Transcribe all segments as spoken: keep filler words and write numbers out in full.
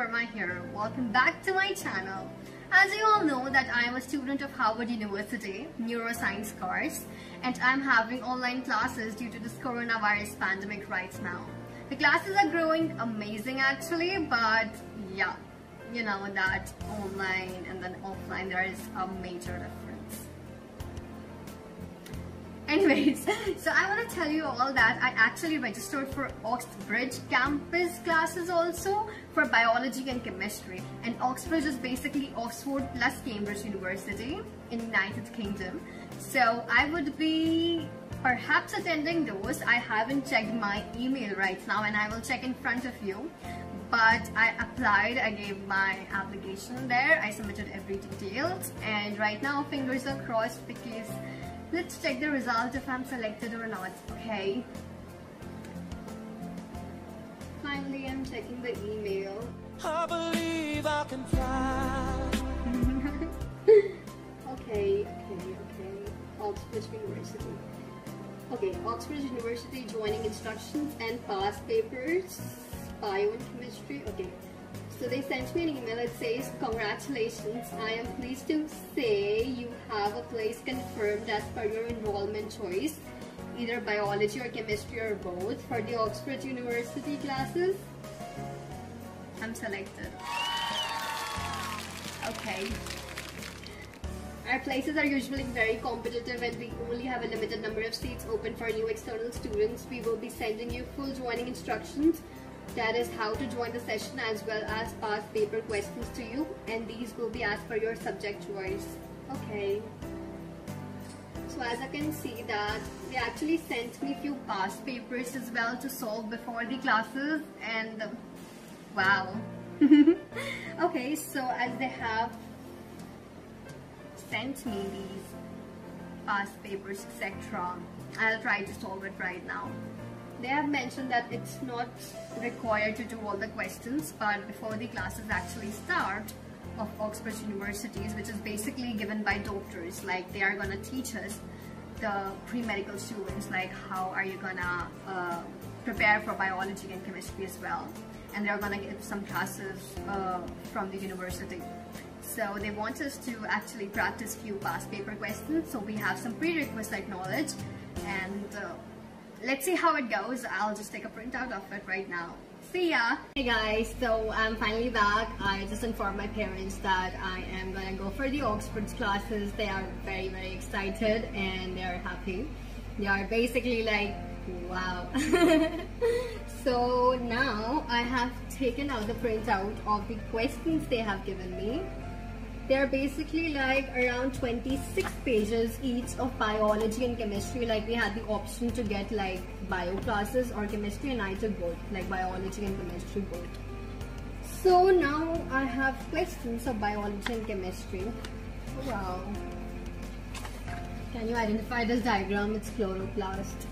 Verma here. Welcome back to my channel. As you all know that I am a student of Harvard University, neuroscience course, and I am having online classes due to this coronavirus pandemic right now. The classes are growing amazing actually, but yeah, you know that online and then offline there is a major difference. Anyways, so I want to tell you all that I actually registered for Oxbridge campus classes also for biology and chemistry, and Oxbridge is basically Oxford plus Cambridge University in the United Kingdom, so I would be perhaps attending those. I haven't checked my email right now and I will check in front of you, but I applied, I gave my application there, I submitted every detail, and right now fingers are crossed because let's check the result if I'm selected or not, okay? Finally, I'm checking the email. I believe I can fly. okay, okay, okay. Oxbridge University. Okay, Oxbridge University joining instructions and past papers. Bio and chemistry, okay. So they sent me an email that says, congratulations, I am pleased to say you have a place confirmed as per your enrollment choice, either biology or chemistry or both, for the Oxford University classes. I'm selected. Okay. Our places are usually very competitive and we only have a limited number of seats open for new external students. We will be sending you full joining instructions, that is how to join the session as well as past paper questions to you, and these will be as per your subject choice. Okay, so as I can see that they actually sent me few past papers as well to solve before the classes, and wow. Okay, so as they have sent me these past papers etc, I'll try to solve it right now. They have mentioned that it's not required to do all the questions, but before the classes actually start of Oxford Universities, which is basically given by doctors, like they are gonna teach us, the pre-medical students, like how are you gonna uh, prepare for biology and chemistry as well, and they're gonna give some classes uh, from the university. So they want us to actually practice few past paper questions, so we have some prerequisite knowledge, and uh, let's see how it goes. I'll just take a printout of it right now. See ya! Hey guys, so I'm finally back. I just informed my parents that I am gonna go for the Oxford classes. They are very very excited and they are happy. They are basically like, wow. So now I have taken out the printout of the questions they have given me. They are basically like around twenty-six pages each of biology and chemistry. Like we had the option to get like bio classes or chemistry, and I took both, like biology and chemistry both. So now I have questions of biology and chemistry. Oh, wow. Can you identify this diagram? It's chloroplast.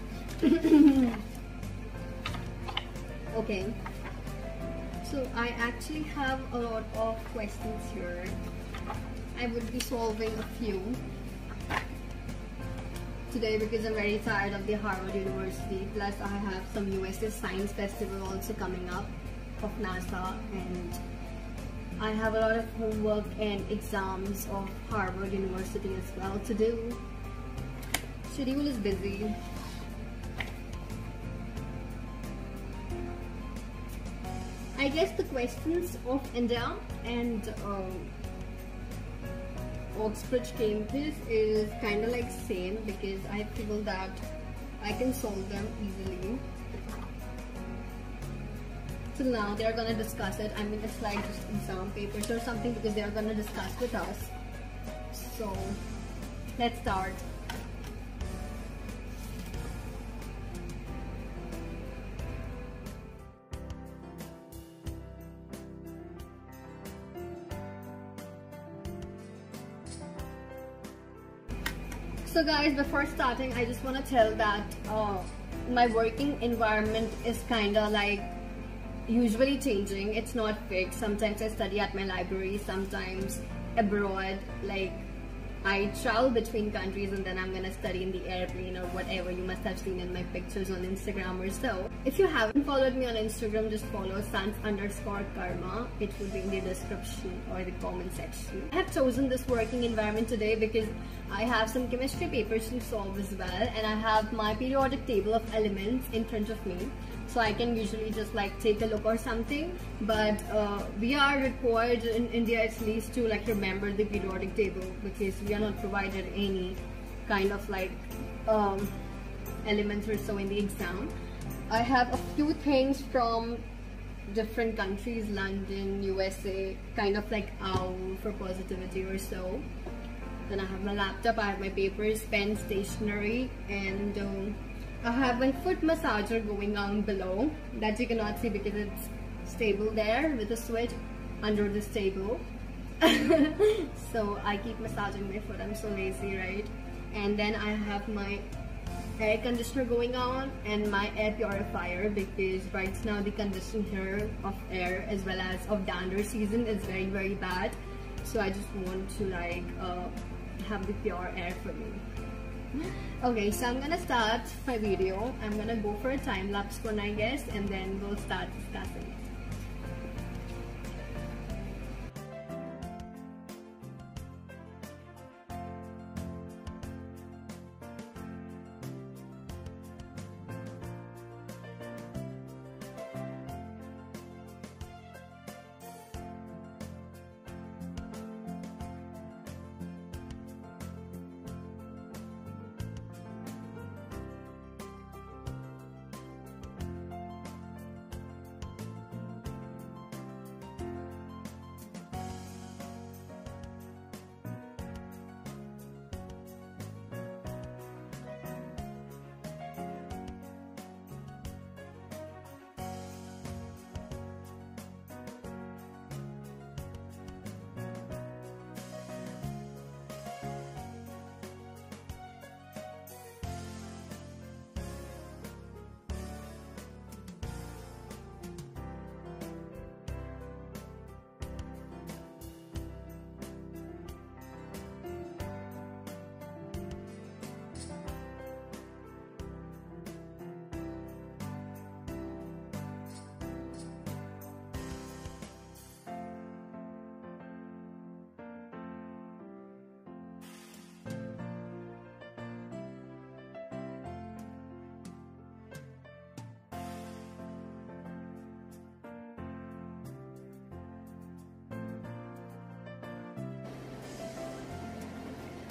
Okay. So I actually have a lot of questions here. I would be solving a few today because I'm very tired of the Harvard University, plus I have some U S S science festival also coming up of NASA, and I have a lot of homework and exams of Harvard University as well to do. Schedule is busy. I guess the questions of India and uh, Oxbridge campus is kind of like same, because I feel that I can solve them easily. So now they are gonna discuss it. I mean, it's like just exam papers or something, because they are gonna discuss with us. So let's start. So guys, before starting, I just want to tell that uh, my working environment is kind of like usually changing. It's not fixed. Sometimes I study at my library, sometimes abroad, like I travel between countries and then I'm gonna study in the airplane or whatever. You must have seen in my pictures on Instagram or so. If you haven't followed me on Instagram, just follow sans underscore karma. It will be in the description or the comment section. I have chosen this working environment today because I have some chemistry papers to solve as well, and I have my periodic table of elements in front of me. So I can usually just like take a look or something, but uh, we are required in India at least to like remember the periodic table because we are not provided any kind of like um, elements or so in the exam. I have a few things from different countries, London, U S A, kind of like owl for positivity or so. Then I have my laptop, I have my papers, pen, stationery, and um, I have my foot massager going on below that you cannot see because it's stable there with a switch under this table. So I keep massaging my foot, I'm so lazy, right? And then I have my air conditioner going on and my air purifier because right now the condition here of air as well as of dander season is very very bad. So I just want to like uh, have the pure air for me. Okay, so I'm gonna start my video. I'm gonna go for a time lapse one, I guess, and then we'll start discussing it.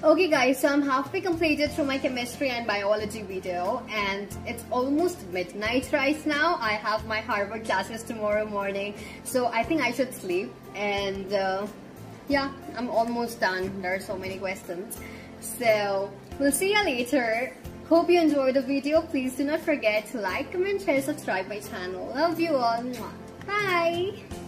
Okay guys, so I'm halfway completed through my chemistry and biology video, and it's almost midnight right now. I have my Harvard classes tomorrow morning, so I think I should sleep. And uh, yeah, I'm almost done. There are so many questions. So we'll see you later. Hope you enjoyed the video. Please do not forget to like, comment, share, subscribe my channel. Love you all. Bye.